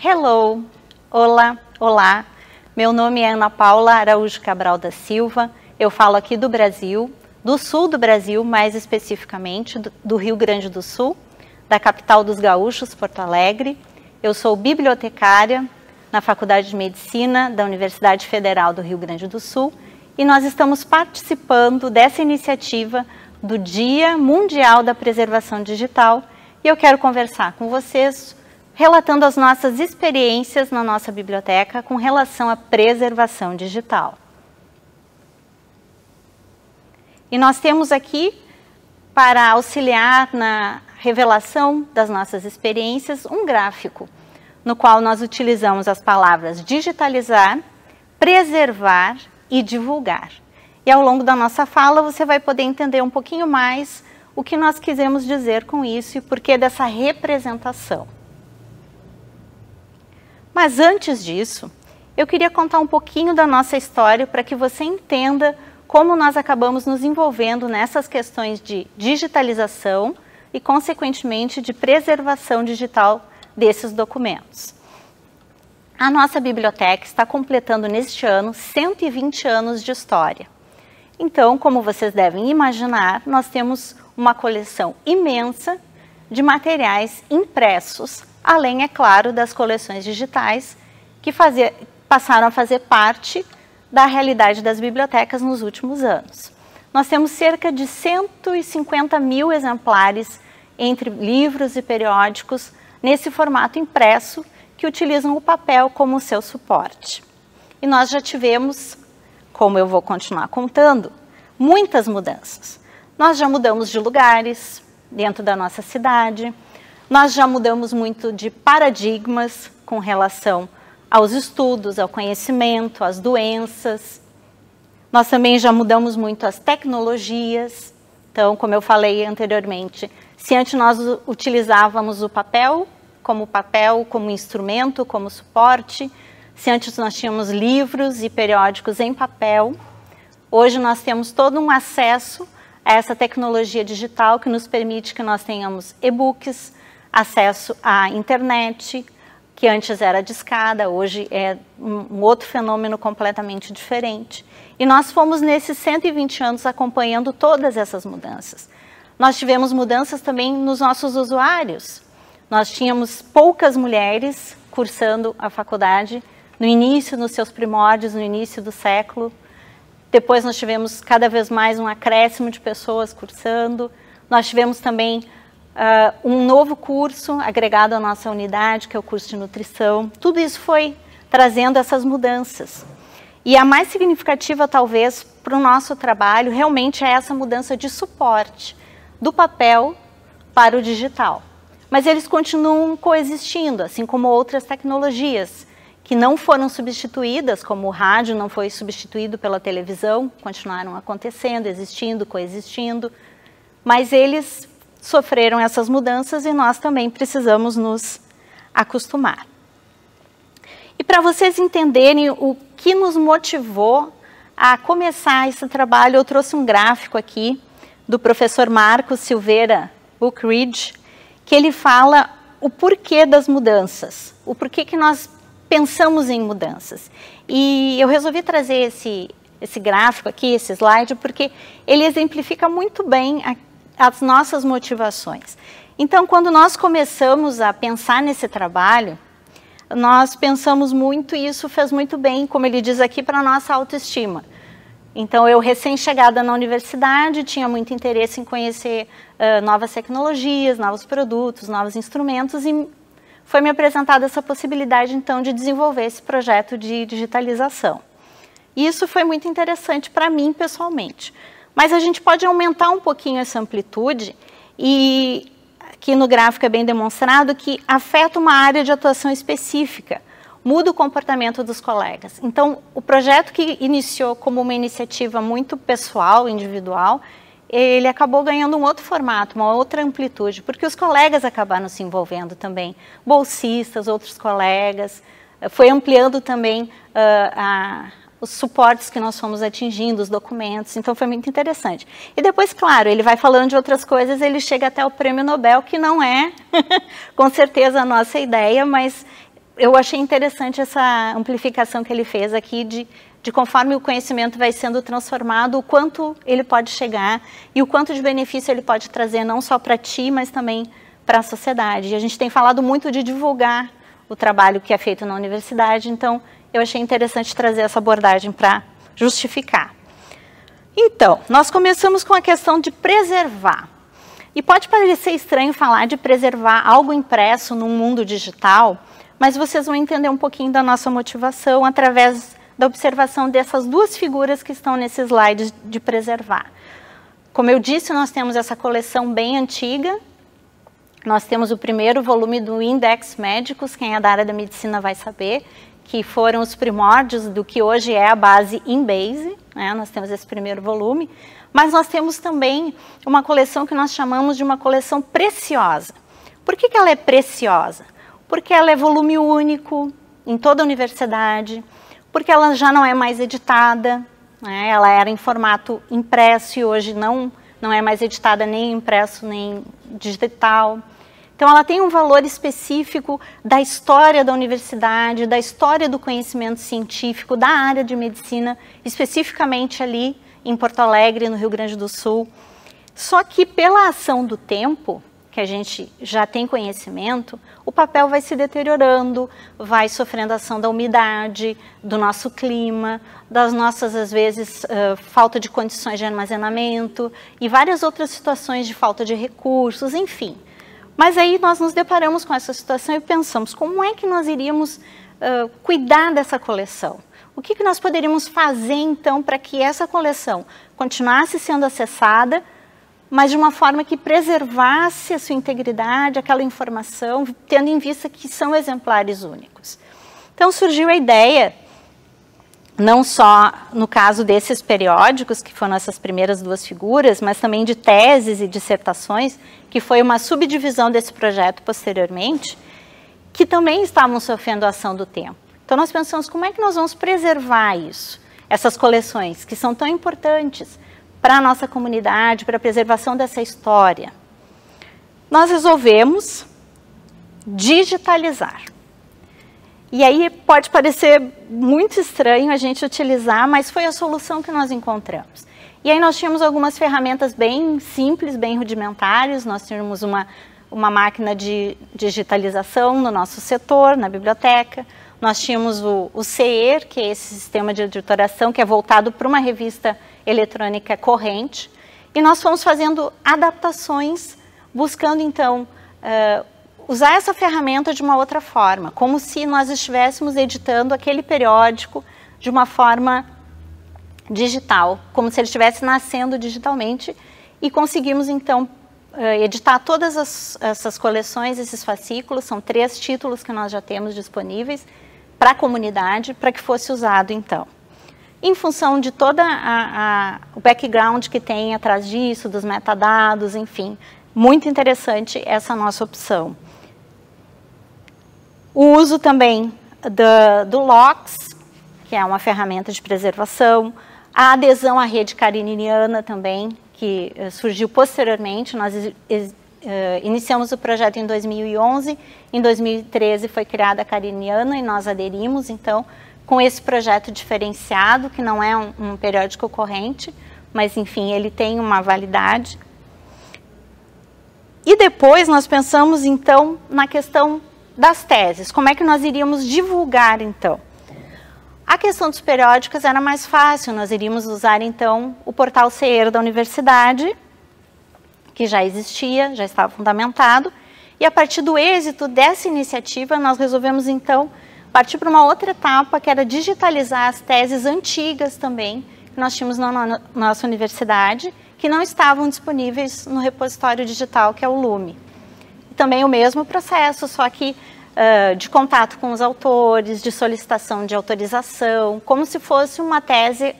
Hello, olá, olá. Meu nome é Ana Paula Araújo Cabral da Silva. Eu falo aqui do Brasil, do sul do Brasil, mais especificamente do Rio Grande do Sul, da capital dos gaúchos, Porto Alegre. Eu sou bibliotecária na Faculdade de Medicina da Universidade Federal do Rio Grande do Sul e nós estamos participando dessa iniciativa do Dia Mundial da Preservação Digital e eu quero conversar com vocês relatando as nossas experiências na nossa biblioteca com relação à preservação digital. E nós temos aqui, para auxiliar na revelação das nossas experiências, um gráfico no qual nós utilizamos as palavras digitalizar, preservar e divulgar. E ao longo da nossa fala você vai poder entender um pouquinho mais o que nós quisemos dizer com isso e por que dessa representação. Mas antes disso, eu queria contar um pouquinho da nossa história para que você entenda como nós acabamos nos envolvendo nessas questões de digitalização e, consequentemente, de preservação digital desses documentos. A nossa biblioteca está completando neste ano 120 anos de história. Então, como vocês devem imaginar, nós temos uma coleção imensa de materiais impressos, além, é claro, das coleções digitais que passaram a fazer parte da realidade das bibliotecas nos últimos anos. Nós temos cerca de 150 mil exemplares entre livros e periódicos nesse formato impresso que utilizam o papel como seu suporte. E nós já tivemos, como eu vou continuar contando, muitas mudanças. Nós já mudamos de lugares dentro da nossa cidade. Nós já mudamos muito de paradigmas com relação aos estudos, ao conhecimento, às doenças. Nós também já mudamos muito as tecnologias. Então, como eu falei anteriormente, se antes nós utilizávamos o papel, como instrumento, como suporte, se antes nós tínhamos livros e periódicos em papel, hoje nós temos todo um acesso a essa tecnologia digital que nos permite que nós tenhamos e-books, acesso à internet, que antes era discada, hoje é um outro fenômeno completamente diferente. E nós fomos, nesses 120 anos, acompanhando todas essas mudanças. Nós tivemos mudanças também nos nossos usuários. Nós tínhamos poucas mulheres cursando a faculdade no início, nos seus primórdios, no início do século. Depois nós tivemos cada vez mais um acréscimo de pessoas cursando. Nós tivemos também um novo curso agregado à nossa unidade, que é o curso de nutrição. Tudo isso foi trazendo essas mudanças. E a mais significativa, talvez, para o nosso trabalho, realmente é essa mudança de suporte do papel para o digital. Mas eles continuam coexistindo, assim como outras tecnologias que não foram substituídas, como o rádio não foi substituído pela televisão, continuaram acontecendo, existindo, coexistindo, mas eles sofreram essas mudanças e nós também precisamos nos acostumar. E para vocês entenderem o que nos motivou a começar esse trabalho, eu trouxe um gráfico aqui do professor Marcos Silveira Uckridge, que ele fala o porquê das mudanças, o porquê que nós pensamos em mudanças. E eu resolvi trazer esse gráfico aqui, esse slide, porque ele exemplifica muito bem as nossas motivações. Então, quando nós começamos a pensar nesse trabalho, nós pensamos muito e isso fez muito bem, como ele diz aqui, para a nossa autoestima. Então, eu recém-chegada na universidade, tinha muito interesse em conhecer novas tecnologias, novos produtos, novos instrumentos e foi me apresentada essa possibilidade, então, de desenvolver esse projeto de digitalização. E isso foi muito interessante para mim, pessoalmente. Mas a gente pode aumentar um pouquinho essa amplitude e aqui no gráfico é bem demonstrado que afeta uma área de atuação específica, muda o comportamento dos colegas. Então, o projeto que iniciou como uma iniciativa muito pessoal, individual, ele acabou ganhando um outro formato, uma outra amplitude, porque os colegas acabaram se envolvendo também, bolsistas, outros colegas, foi ampliando também os suportes que nós fomos atingindo, os documentos, então foi muito interessante. E depois, claro, ele vai falando de outras coisas, ele chega até o Prêmio Nobel, que não é, com certeza, a nossa ideia, mas eu achei interessante essa amplificação que ele fez aqui de conforme o conhecimento vai sendo transformado, o quanto ele pode chegar e o quanto de benefício ele pode trazer não só para ti, mas também para a sociedade. E a gente tem falado muito de divulgar o trabalho que é feito na universidade, então eu achei interessante trazer essa abordagem para justificar. Então, nós começamos com a questão de preservar. E pode parecer estranho falar de preservar algo impresso num mundo digital, mas vocês vão entender um pouquinho da nossa motivação através da observação dessas duas figuras que estão nesse slide de preservar. Como eu disse, nós temos essa coleção bem antiga, nós temos o primeiro volume do Index Medicus, quem é da área da medicina vai saber, que foram os primórdios do que hoje é a base in base, né? Nós temos esse primeiro volume, mas nós temos também uma coleção que nós chamamos de uma coleção preciosa. Por que ela é preciosa? Porque ela é volume único em toda a universidade, porque ela já não é mais editada, né? Ela era em formato impresso e hoje não é mais editada nem impresso nem digital. Então, ela tem um valor específico da história da universidade, da história do conhecimento científico, da área de medicina, especificamente ali em Porto Alegre, no Rio Grande do Sul. Só que pela ação do tempo, que a gente já tem conhecimento, o papel vai se deteriorando, vai sofrendo a ação da umidade, do nosso clima, das nossas, às vezes, falta de condições de armazenamento e várias outras situações de falta de recursos, enfim. Mas aí nós nos deparamos com essa situação e pensamos, como é que nós iríamos cuidar dessa coleção? O que nós poderíamos fazer, então, para que essa coleção continuasse sendo acessada, mas de uma forma que preservasse a sua integridade, aquela informação, tendo em vista que são exemplares únicos? Então, surgiu a ideia, não só no caso desses periódicos, que foram essas primeiras duas figuras, mas também de teses e dissertações, que foi uma subdivisão desse projeto posteriormente, que também estavam sofrendo a ação do tempo. Então, nós pensamos, como é que nós vamos preservar isso? Essas coleções, que são tão importantes para a nossa comunidade, para a preservação dessa história. Nós resolvemos digitalizar. E aí pode parecer muito estranho a gente utilizar, mas foi a solução que nós encontramos. E aí nós tínhamos algumas ferramentas bem simples, bem rudimentares, nós tínhamos uma máquina de digitalização no nosso setor, na biblioteca, nós tínhamos o CER, que é esse sistema de editoração que é voltado para uma revista eletrônica corrente, e nós fomos fazendo adaptações, buscando então usar essa ferramenta de uma outra forma, como se nós estivéssemos editando aquele periódico de uma forma digital, como se ele estivesse nascendo digitalmente, e conseguimos então editar todas essas coleções, esses fascículos, são 3 títulos que nós já temos disponíveis para a comunidade, para que fosse usado então. Em função de toda o background que tem atrás disso, dos metadados, enfim, muito interessante essa nossa opção. O uso também do LOCKS, que é uma ferramenta de preservação, a adesão à Rede Cariniana também, que surgiu posteriormente, nós iniciamos o projeto em 2011, em 2013 foi criada a Cariniana e nós aderimos, então, com esse projeto diferenciado, que não é um periódico corrente, mas, enfim, ele tem uma validade. E depois nós pensamos, então, na questão das teses, como é que nós iríamos divulgar, então? A questão dos periódicos era mais fácil, nós iríamos usar, então, o portal CER da universidade, que já existia, já estava fundamentado, e a partir do êxito dessa iniciativa, nós resolvemos, então, partir para uma outra etapa, que era digitalizar as teses antigas também, que nós tínhamos na nossa universidade, que não estavam disponíveis no repositório digital, que é o Lume. E também o mesmo processo, só que de contato com os autores, de solicitação de autorização, como se fosse uma tese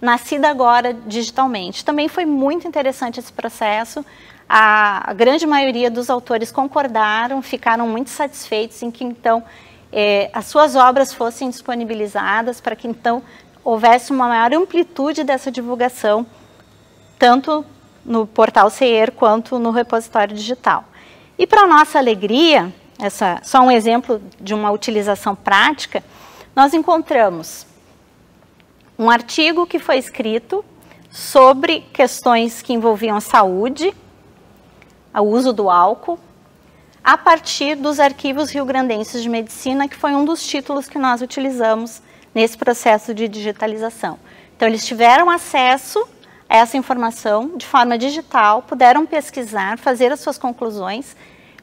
nascida agora digitalmente. Também foi muito interessante esse processo, a grande maioria dos autores concordaram, ficaram muito satisfeitos em que, então, as suas obras fossem disponibilizadas para que, então, houvesse uma maior amplitude dessa divulgação, tanto no portal CER quanto no repositório digital. E, para nossa alegria, só um exemplo de uma utilização prática, nós encontramos um artigo que foi escrito sobre questões que envolviam a saúde, o uso do álcool, a partir dos arquivos riograndenses de medicina, que foi um dos títulos que nós utilizamos nesse processo de digitalização. Então, eles tiveram acesso a essa informação de forma digital, puderam pesquisar, fazer as suas conclusões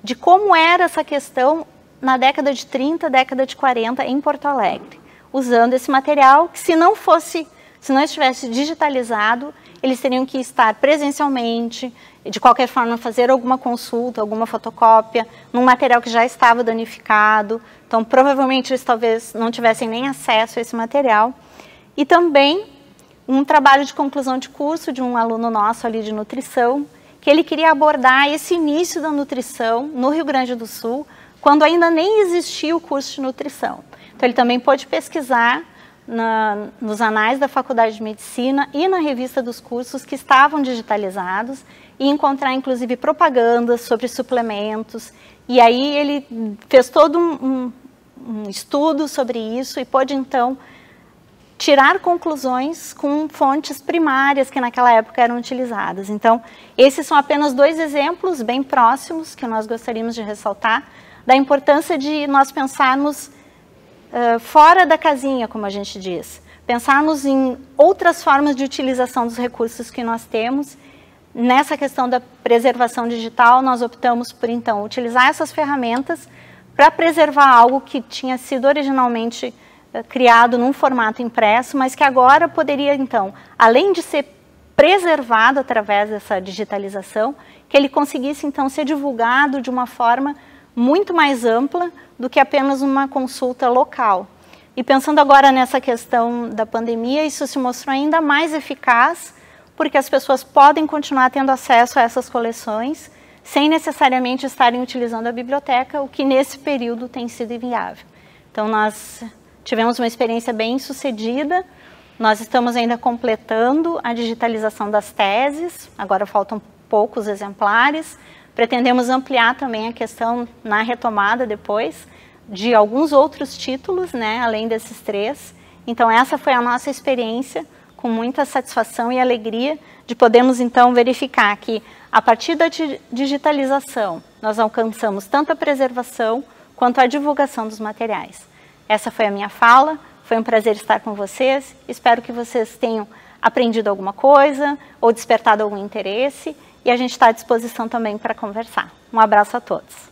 de como era essa questão na década de 30, década de 40, em Porto Alegre, usando esse material que, se não estivesse digitalizado, eles teriam que estar presencialmente, de qualquer forma fazer alguma consulta, alguma fotocópia, num material que já estava danificado. Então, provavelmente, eles talvez não tivessem nem acesso a esse material. E também um trabalho de conclusão de curso de um aluno nosso ali de nutrição, que ele queria abordar esse início da nutrição no Rio Grande do Sul, quando ainda nem existia o curso de nutrição. Então, ele também pôde pesquisar nos anais da Faculdade de Medicina e na revista dos cursos que estavam digitalizados e encontrar, inclusive, propagandas sobre suplementos. E aí ele fez todo um estudo sobre isso e pôde, então, tirar conclusões com fontes primárias que naquela época eram utilizadas. Então, esses são apenas dois exemplos bem próximos que nós gostaríamos de ressaltar da importância de nós pensarmos fora da casinha, como a gente diz, pensarmos em outras formas de utilização dos recursos que nós temos. Nessa questão da preservação digital, nós optamos por, então, utilizar essas ferramentas para preservar algo que tinha sido originalmente criado num formato impresso, mas que agora poderia, então, além de ser preservado através dessa digitalização, que ele conseguisse, então, ser divulgado de uma forma muito mais ampla do que apenas uma consulta local. E pensando agora nessa questão da pandemia, isso se mostrou ainda mais eficaz, porque as pessoas podem continuar tendo acesso a essas coleções sem necessariamente estarem utilizando a biblioteca, o que nesse período tem sido inviável. Então, nós tivemos uma experiência bem sucedida, nós estamos ainda completando a digitalização das teses, agora faltam poucos exemplares. Pretendemos ampliar também a questão na retomada depois de alguns outros títulos, né, além desses três. Então, essa foi a nossa experiência, com muita satisfação e alegria de podermos, então, verificar que, a partir da digitalização, nós alcançamos tanto a preservação quanto a divulgação dos materiais. Essa foi a minha fala, foi um prazer estar com vocês, espero que vocês tenham aprendido alguma coisa ou despertado algum interesse. E a gente está à disposição também para conversar. Um abraço a todos.